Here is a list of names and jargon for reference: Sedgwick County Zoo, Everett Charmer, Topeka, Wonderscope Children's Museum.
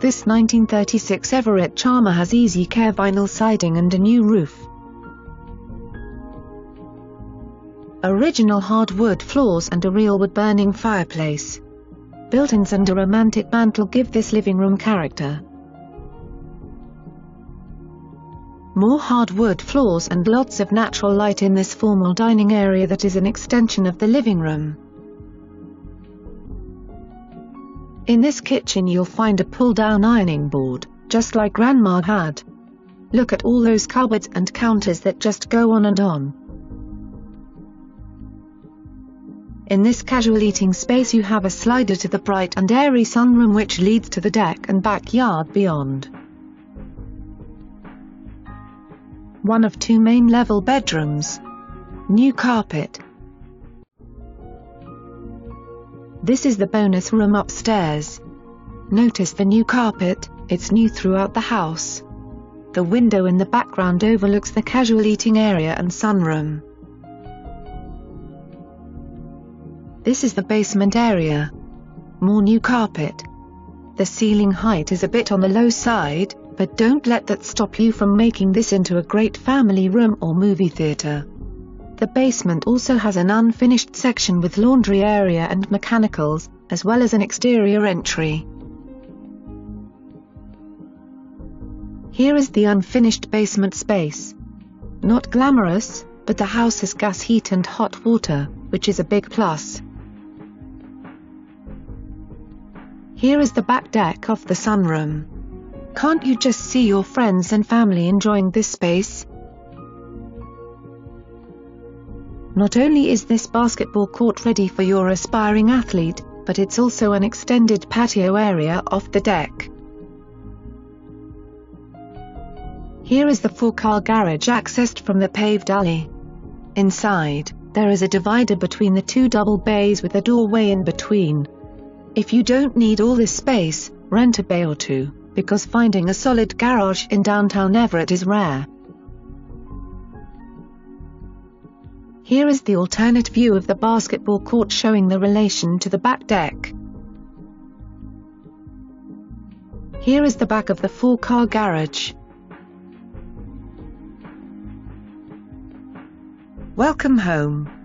This 1936 Everett Charmer has easy care vinyl siding and a new roof. Original hardwood floors and a real wood-burning fireplace. Built-ins and a romantic mantel give this living room character. More hardwood floors and lots of natural light in this formal dining area that is an extension of the living room. In this kitchen you'll find a pull-down ironing board, just like Grandma had. Look at all those cupboards and counters that just go on and on. In this casual eating space you have a slider to the bright and airy sunroom which leads to the deck and backyard beyond. One of two main level bedrooms. New carpet. This is the bonus room upstairs. Notice the new carpet, it's new throughout the house. The window in the background overlooks the casual eating area and sunroom. This is the basement area. More new carpet. The ceiling height is a bit on the low side, but don't let that stop you from making this into a great family room or movie theater. The basement also has an unfinished section with laundry area and mechanicals, as well as an exterior entry. Here is the unfinished basement space. Not glamorous, but the house has gas heat and hot water, which is a big plus. Here is the back deck of the sunroom. Can't you just see your friends and family enjoying this space? Not only is this basketball court ready for your aspiring athlete, but it's also an extended patio area off the deck. Here is the four-car garage accessed from the paved alley. Inside, there is a divider between the two double bays with a doorway in between. If you don't need all this space, rent a bay or two, because finding a solid garage in downtown Everett is rare. Here is the alternate view of the basketball court showing the relation to the back deck. Here is the back of the four-car garage. Welcome home.